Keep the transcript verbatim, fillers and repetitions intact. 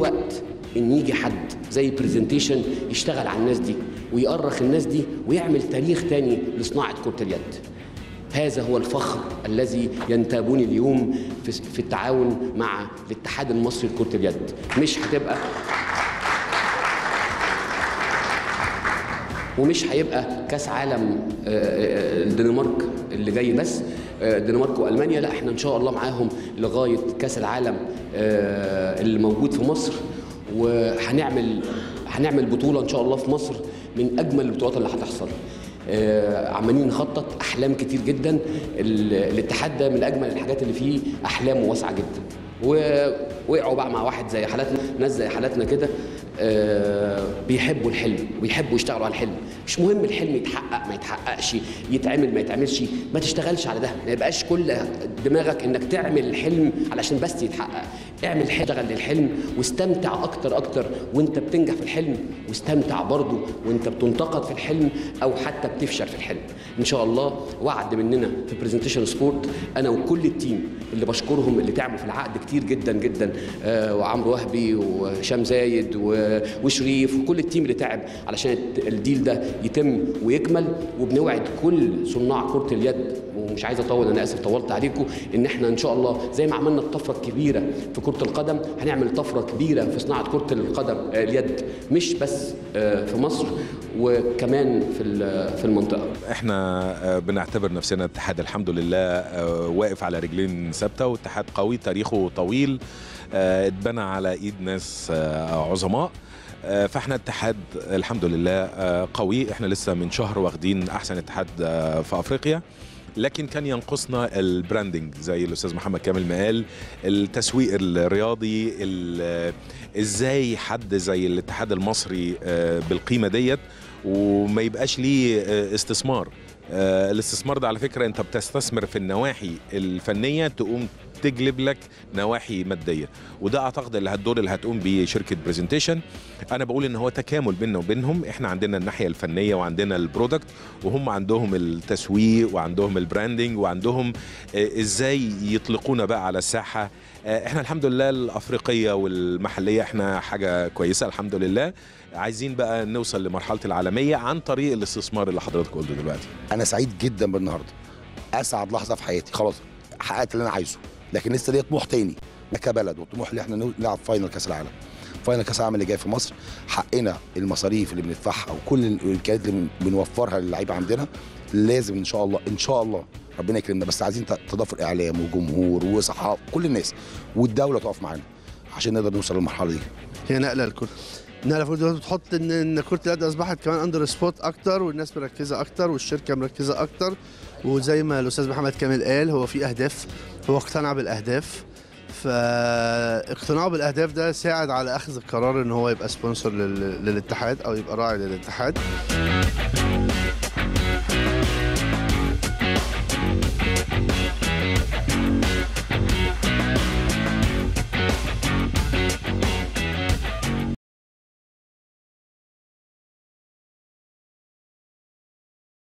وقت ان يجي حد زي بريزنتيشن يشتغل على الناس دي ويأرخ الناس دي ويعمل تاريخ تاني لصناعه كره اليد. هذا هو الفخر الذي ينتابني اليوم في التعاون مع الاتحاد المصري لكره اليد. مش هتبقى ومش هيبقى كاس عالم الدنمارك اللي جاي بس، الدنمارك والمانيا، لا احنا ان شاء الله معاهم لغايه كاس العالم اللي موجود في مصر، وهنعمل هنعمل بطوله ان شاء الله في مصر من اجمل البطولات اللي هتحصل. عمالين نخطط احلام كتير جدا، الاتحاد ده من اجمل الحاجات اللي فيه احلامه واسعه جدا، ووقعوا بقى مع واحد زي حالتنا، ناس زي حالتنا كده بيحبوا الحلم ويحبوا يشتغلوا على الحلم. مش مهم الحلم يتحقق ما يتحققش، يتعمل ما يتعملش، ما تشتغلش على ده، ما يبقاش كل دماغك انك تعمل الحلم علشان بس يتحقق. اعمل حاجه، اشتغل للحلم واستمتع اكتر اكتر وانت بتنجح في الحلم، واستمتع برضه وانت بتنتقد في الحلم او حتى بتفشل في الحلم. ان شاء الله وعد مننا في برزنتيشن سبورت، انا وكل التيم اللي بشكرهم اللي تعبوا في العقد كتير جدا جدا، آه وعمرو وهبي وهشام زايد وشريف وكل التيم اللي تعب علشان الديل ده يتم ويكمل. وبنوعد كل صناع كره اليد، ومش عايز اطول، انا اسف طولت عليكم، ان احنا ان شاء الله زي ما عملنا الطفره الكبيره في كره القدم هنعمل طفره كبيره في صناعه كره القدم اليد، مش بس في مصر وكمان في في المنطقه. احنا بنعتبر نفسنا الاتحاد الحمد لله واقف على رجلين ثابته، واتحاد قوي تاريخه طويل، اتبنى على ايد ناس عظماء، فاحنا اتحاد الحمد لله قوي. احنا لسه من شهر واخدين احسن اتحاد في افريقيا، لكن كان ينقصنا البراندنج زي الاستاذ محمد كامل ما قال، التسويق الرياضي، ازاي حد زي الاتحاد المصري بالقيمه ديت وما يبقاش ليه استثمار. الاستثمار ده على فكره انت بتستثمر في النواحي الفنيه تقوم تجلب لك نواحي ماديه، وده اعتقد اللي هالدور اللي هتقوم بيه شركه برزنتيشن. انا بقول ان هو تكامل بيننا وبينهم، احنا عندنا الناحيه الفنيه وعندنا البرودكت، وهم عندهم التسويق وعندهم البراندنج وعندهم ازاي يطلقونا بقى على الساحه. احنا الحمد لله الافريقيه والمحليه احنا حاجه كويسه الحمد لله، عايزين بقى نوصل لمرحله العالميه عن طريق الاستثمار اللي حضرتك قلته دلوقتي. انا سعيد جدا بالنهارده، اسعد لحظه في حياتي، خلاص حققت اللي انا عايزه، لكن لسه ليا طموح تاني كبلد، والطموح اللي احنا نلعب فاينل كاس العالم. فاينل كاس العالم اللي جاي في مصر، حقنا المصاريف اللي بندفعها وكل الامكانيات اللي بنوفرها للعيبه عندنا لازم ان شاء الله ان شاء الله ربنا يكرمنا، بس عايزين تضافر اعلام وجمهور وصحافه كل الناس والدوله تقف معانا عشان نقدر نوصل للمرحله دي. هي نقله للكره، نقله المفروض تحط ان ان كره اليد اصبحت كمان اندر سبوت اكتر، والناس مركزه اكتر والشركه مركزه اكتر، وزي ما الاستاذ محمد كامل قال هو في اهداف، هو اقتنع بالاهداف، فاقتناعه بالاهداف ده ساعد على اخذ القرار ان هو يبقى سبونسر للاتحاد او يبقى راعي للاتحاد.